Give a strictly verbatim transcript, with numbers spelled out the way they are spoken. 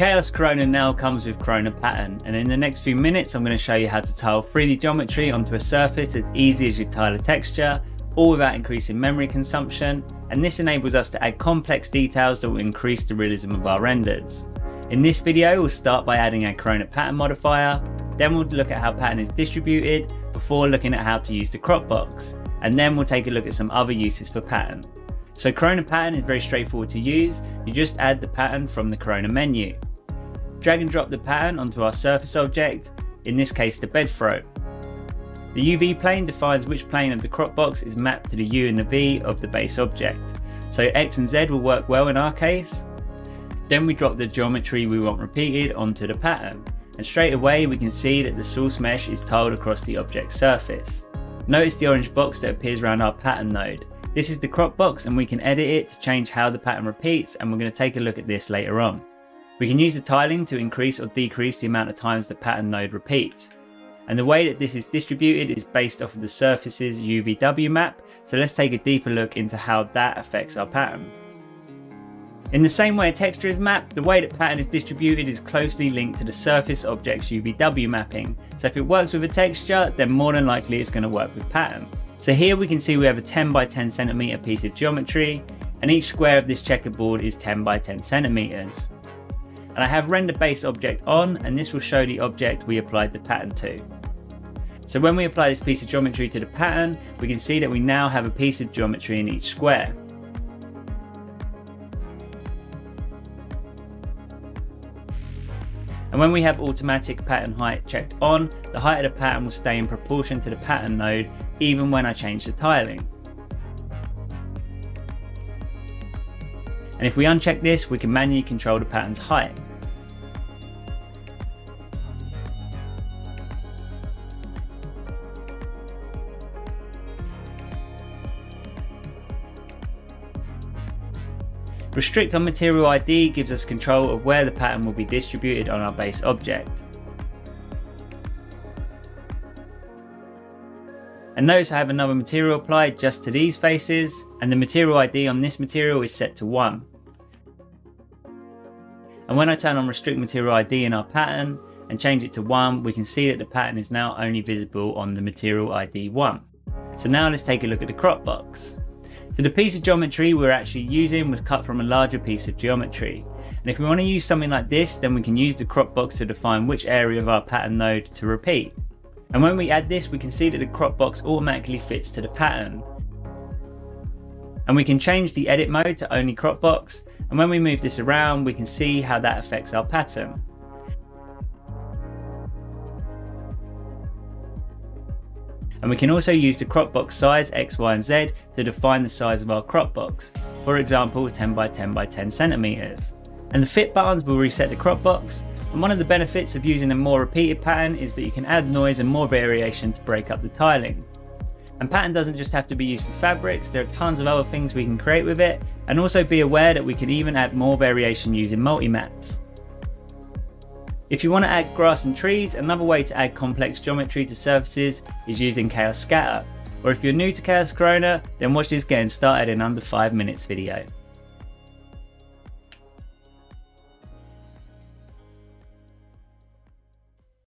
Chaos Corona now comes with Corona Pattern, and in the next few minutes I'm going to show you how to tile three D geometry onto a surface as easy as you tile a texture, all without increasing memory consumption, and this enables us to add complex details that will increase the realism of our renders. In this video we'll start by adding a Corona Pattern modifier, then we'll look at how pattern is distributed before looking at how to use the crop box, and then we'll take a look at some other uses for pattern. So Corona Pattern is very straightforward to use, you just add the pattern from the Corona menu. Drag and drop the pattern onto our surface object, in this case the bed throw. The U V plane defines which plane of the crop box is mapped to the U and the V of the base object, so X and Z will work well in our case. Then we drop the geometry we want repeated onto the pattern, and straight away we can see that the source mesh is tiled across the object surface. Notice the orange box that appears around our pattern node. This is the crop box and we can edit it to change how the pattern repeats, and we're going to take a look at this later on. We can use the tiling to increase or decrease the amount of times the pattern node repeats. And the way that this is distributed is based off of the surface's U V W map, so let's take a deeper look into how that affects our pattern. In the same way a texture is mapped, the way that pattern is distributed is closely linked to the surface object's U V W mapping, so if it works with a texture, then more than likely it's going to work with pattern. So here we can see we have a ten by ten centimeter piece of geometry, and each square of this checkerboard is ten by ten centimeters. And I have render base object on, and this will show the object we applied the pattern to. So when we apply this piece of geometry to the pattern, we can see that we now have a piece of geometry in each square. And when we have automatic pattern height checked on, the height of the pattern will stay in proportion to the pattern node, even when I change the tiling. And if we uncheck this, we can manually control the pattern's height. Restrict on Material I D gives us control of where the pattern will be distributed on our base object. And notice I have another material applied just to these faces, and the Material I D on this material is set to one. And when I turn on Restrict Material I D in our pattern and change it to one, we can see that the pattern is now only visible on the Material I D one. So now let's take a look at the crop box. So the piece of geometry we're actually using was cut from a larger piece of geometry. And if we want to use something like this, then we can use the crop box to define which area of our pattern node to repeat. And when we add this, we can see that the crop box automatically fits to the pattern. And we can change the edit mode to only crop box. And when we move this around, we can see how that affects our pattern. And we can also use the crop box size X, Y and Z to define the size of our crop box, for example ten by ten by ten centimeters. And the fit buttons will reset the crop box, and one of the benefits of using a more repeated pattern is that you can add noise and more variation to break up the tiling. And pattern doesn't just have to be used for fabrics, there are tons of other things we can create with it, and also be aware that we can even add more variation using multi-maps. If you want to add grass and trees, another way to add complex geometry to surfaces is using Chaos Scatter. Or if you're new to Chaos Corona, then watch this getting started in under five minutes video.